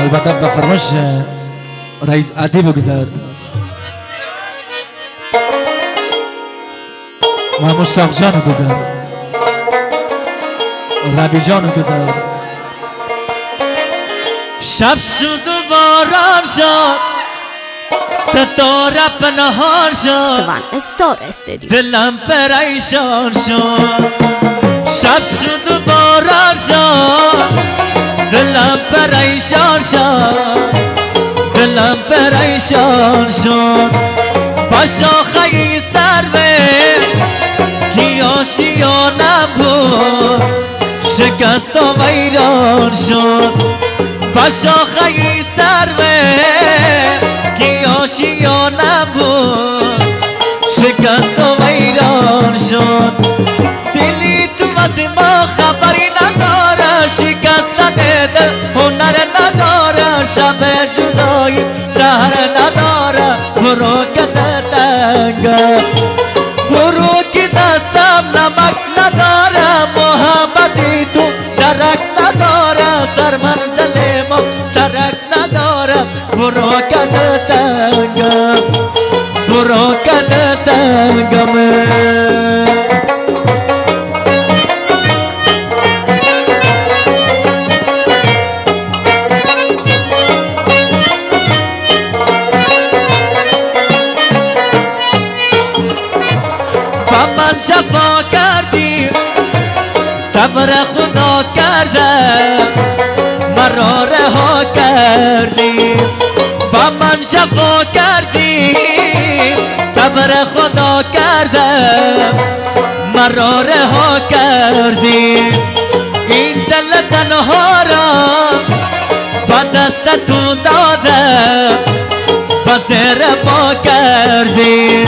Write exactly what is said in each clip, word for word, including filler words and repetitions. البته به فرمایش رئیس ادیب گذر ما مشتاق جان گذر ربی جان گذر شب شد و باران شد ستاره پنهان شد دلم پریشان شد شب شد و باران شد دلم پریشان شد دلم پریشان شد با شاخه سروه کی آشیانه بود شکست و ویران شد با شاخه سروه کی آشیانه بود شکست و ویران شد دلی تو از ما خبری نداره شکستن دل هنر نداره شب جدایی سهر نداره برو که دلتنگه برو که دستم نمک نداره محبتی تو درک نداره سر منزل ما سرک نداره برو که دلتنگه برو که دلتنگه من شفا کردی صبر خدا کردم مرا رها کردی با من شفا کردی صبر خدا کردم مرا رها کردی این دل تنها را با دست تو دادم با زیر پا کردی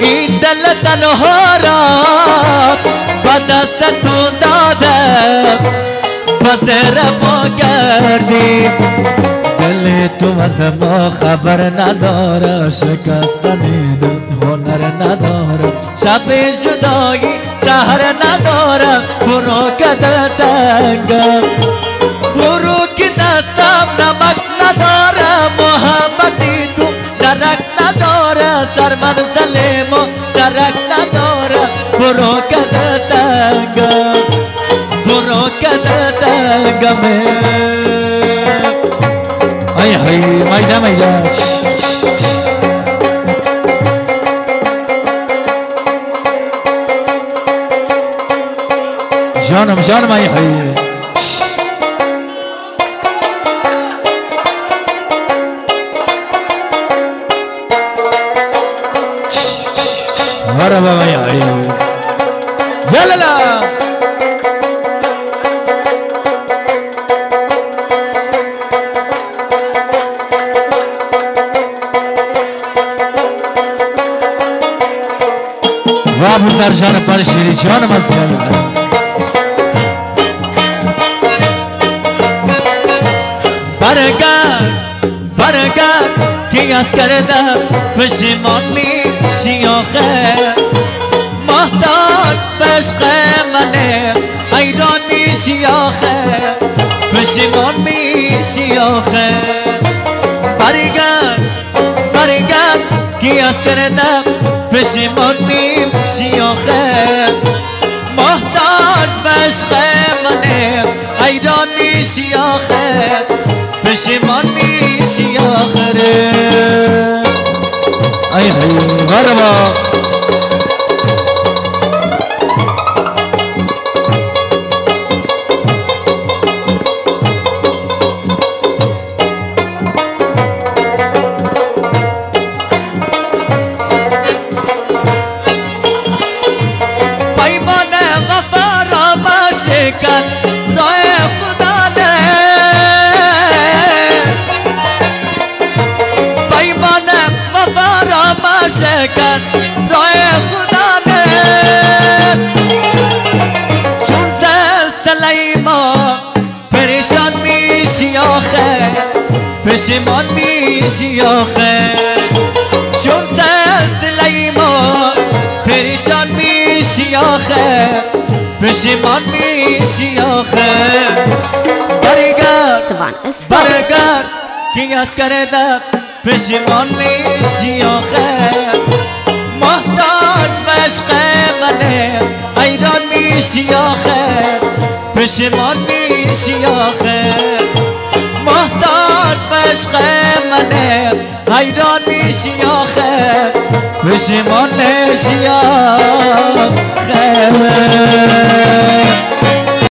این دل تنها را با دست تو دادم با زیر پا کردی دل تو از ما خبر نداره شکستن دل هنر نداره شب جدایی سحر نداره برو که دلتنگم برو که دستم نمک نداره محبتی تو درک نداره سر منزل ما درک نداره برو که دلتنگم برو که دلتنگم ای های میده میده جانم جانم ای های مرحبا ای های یلالا در جان پرشیری جانم از یلالا برگر برگر که از کردم پشیمان میشی آخر محتاج به عشق منه حیران میشی آخر پشیمان میشی آخر برگر برگر که از کردم پشیمان میشی آخر محتاج به عشق منه حیران میشی آخر پشیمان میشی آخره ای های غربا پیمان وفا را بشکن شکن رای خدا نه چون سلسله ما پریشان میشی آخر پشیمان میشی آخر چون سلسله ما پریشان میشی آخر پشیمان میشی آخر برگرد سوان استوار کی از کرده پشیمانی شیوخه محتاج مشق منه ایرانی شیوخه پشیمانی شیوخه محتاج مشق منه ایرانی شیوخه پشیمانی شیوخه